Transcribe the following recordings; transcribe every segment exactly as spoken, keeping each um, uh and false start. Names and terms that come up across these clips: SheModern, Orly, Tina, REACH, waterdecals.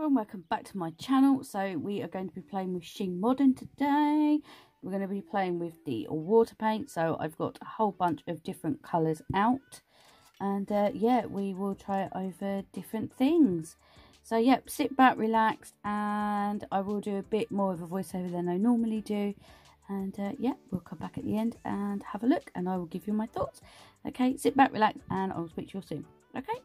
everyone, welcome back to my channel. So we are going to be playing with SheModern today. We're going to be playing with the water paint, so I've got a whole bunch of different colours out, and uh, yeah, we will try it over different things. So yep, sit back, relax, and I will do a bit more of a voiceover than I normally do, and uh, yeah, we'll come back at the end and have a look, and I will give you my thoughts. Okay, sit back, relax, and I'll speak to you all soon. Okay.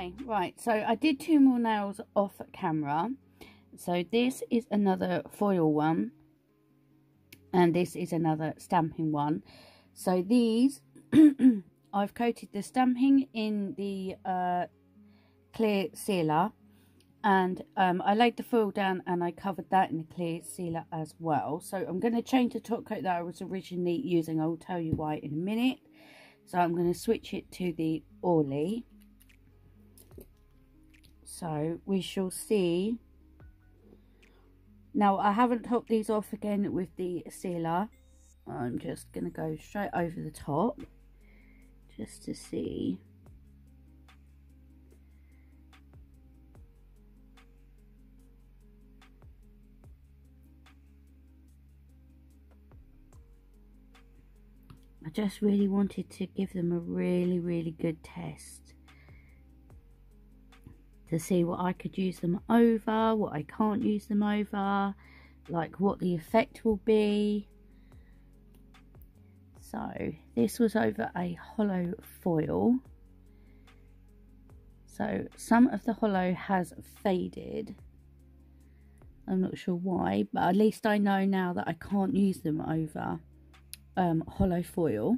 Okay, right, so I did two more nails off camera. So this is another foil one, and this is another stamping one. So these, I've coated the stamping in the uh, clear sealer, and um, I laid the foil down and I covered that in the clear sealer as well. So I'm going to change the top coat that I was originally using. I will tell you why in a minute. So I'm going to switch it to the Orly. So we shall see. Now I haven't topped these off again with the sealer. I'm just going to go straight over the top just to see. I just really wanted to give them a really, really good test to see what I could use them over, what I can't use them over, like what the effect will be. So this was over a hollow foil. So some of the hollow has faded. I'm not sure why, but at least I know now that I can't use them over um, hollow foil.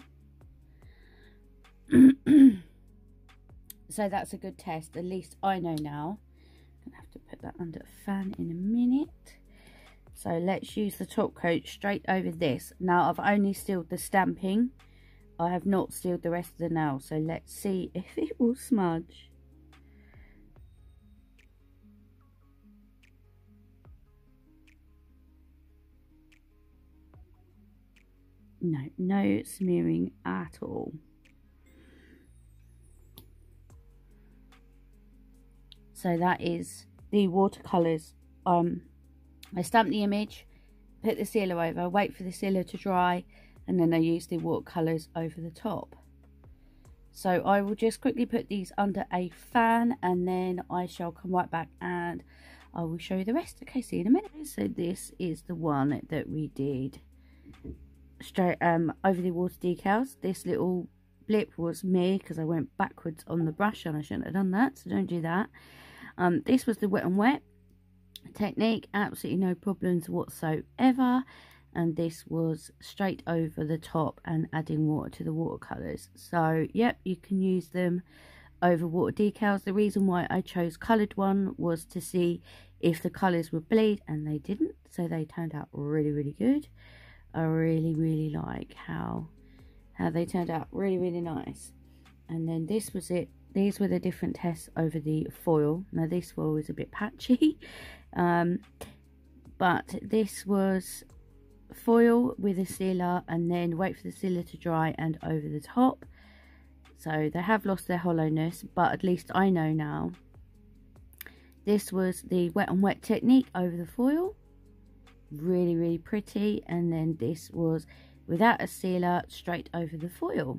So that's a good test. At least I know now. I'm going to have to put that under a fan in a minute. So let's use the top coat straight over this. Now I've only sealed the stamping. I have not sealed the rest of the nail. So let's see if it will smudge. No, no smearing at all. So that is the watercolours. Um, I stamp the image, put the sealer over, wait for the sealer to dry, and then I use the watercolours over the top. So I will just quickly put these under a fan, and then I shall come right back and I will show you the rest. Okay, see you in a minute. So this is the one that we did straight um, over the water decals. This little blip was me because I went backwards on the brush and I shouldn't have done that, so don't do that. Um, this was the wet and wet technique, absolutely no problems whatsoever, and this was straight over the top and adding water to the watercolors. So yep, you can use them over water decals. The reason why I chose colored one was to see if the colors would bleed, and they didn't, so they turned out really, really good. I really, really like how how they turned out, really, really nice. And then this was it. These were the different tests over the foil. Now this foil was a bit patchy, um, but this was foil with a sealer, and then wait for the sealer to dry and over the top. So they have lost their hollowness, but at least I know now. This was the wet on wet technique over the foil, really, really pretty. And then this was without a sealer straight over the foil.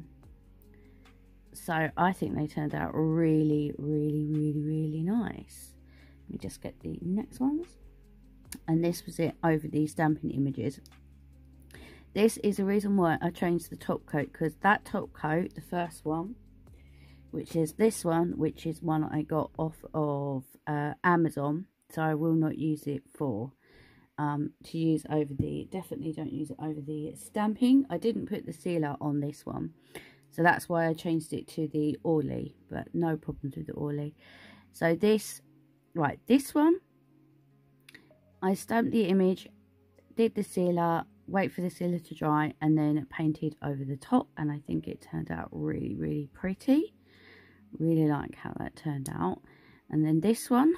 So I think they turned out really, really, really, really nice. Let me just get the next ones. And this was it over the stamping images. This is the reason why I changed the top coat, because that top coat, the first one, which is this one, which is one I got off of uh, Amazon, so I will not use it for um, to use over the, definitely don't use it over the stamping. I didn't put the sealer on this one. So that's why I changed it to the Orly, but no problems with the Orly. So this, right, this one, I stamped the image, did the sealer, wait for the sealer to dry, and then painted over the top. And I think it turned out really, really pretty. Really like how that turned out. And then this one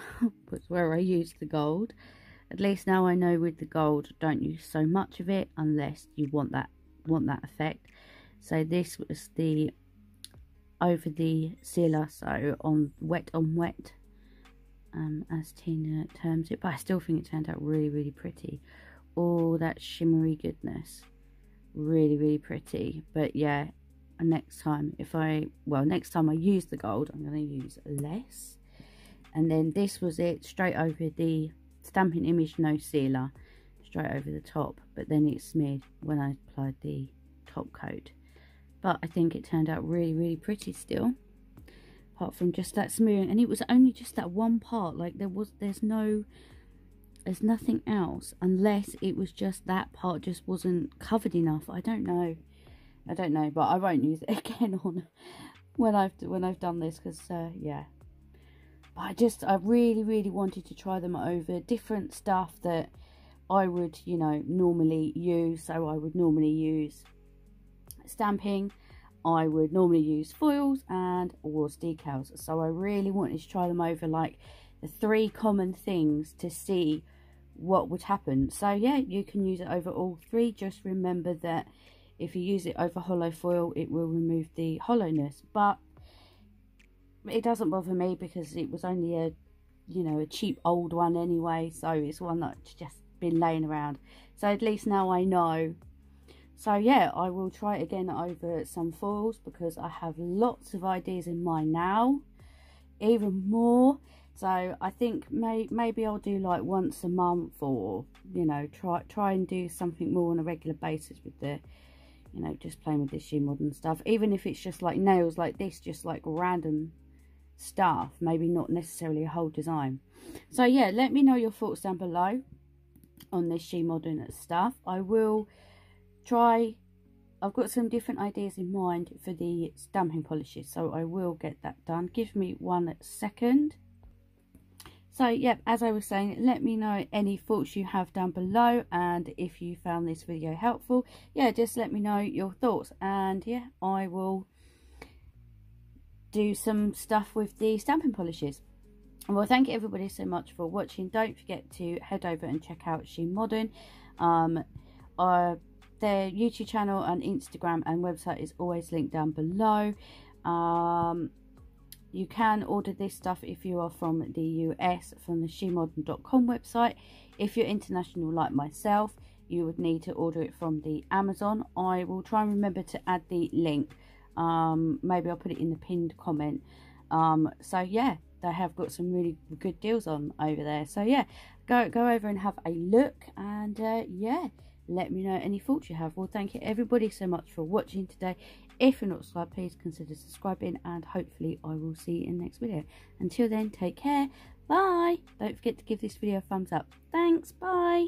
was where I used the gold. At least now I know with the gold, don't use so much of it unless you want that, want that effect. So this was the over the sealer, so on wet on wet, um, as Tina terms it. But I still think it turned out really, really pretty. All that shimmery goodness, really, really pretty. But yeah, next time if I well next time I use the gold, I'm going to use less. And then this was it, straight over the stamping image, no sealer, straight over the top. But then it smeared when I applied the top coat. But I think it turned out really, really pretty still. apart from just that smearing, and it was only just that one part. Like there was, there's no, there's nothing else, unless it was just that part just wasn't covered enough. I don't know, I don't know, but I won't use it again on when I've when I've done this, because uh, yeah. But I just, I really, really wanted to try them over, different stuff that I would, you know, normally use. So I would normally use stamping, I would normally use foils and awards decals. So I really wanted to try them over, like the three common things, to see what would happen. So yeah, you can use it over all three. Just remember that if you use it over hollow foil, it will remove the hollowness, but it doesn't bother me because it was only a, you know, a cheap old one anyway, so it's one that's just been laying around. So at least now I know. So yeah, I will try it again over some foils, because I have lots of ideas in mind now, even more. So I think may, maybe I'll do like once a month, or, you know, try try and do something more on a regular basis with the, you know, just playing with this SheModern stuff, even if it's just like nails like this, just like random stuff, maybe not necessarily a whole design. So yeah, let me know your thoughts down below on this SheModern stuff. I will try, I've got some different ideas in mind for the stamping polishes, so I will get that done. Give me one second. So yeah, as I was saying, let me know any thoughts you have down below, and if you found this video helpful, yeah, just let me know your thoughts, and yeah, I will do some stuff with the stamping polishes. Well, thank you everybody so much for watching. Don't forget to head over and check out SheModern. Um, uh, their YouTube channel and Instagram and website is always linked down below. Um, You can order this stuff if you are from the U S from the she modern dot com website. If you're international like myself, you would need to order it from the Amazon. I will try and remember to add the link. Um, maybe I'll put it in the pinned comment. Um, so yeah, they have got some really good deals on over there. So yeah, go, go over and have a look, and uh, yeah, let me know any thoughts you have. Well, thank you everybody so much for watching today. If you're not subscribed, please consider subscribing, and hopefully I will see you in the next video. Until then, take care. Bye. Don't forget to give this video a thumbs up. Thanks. Bye.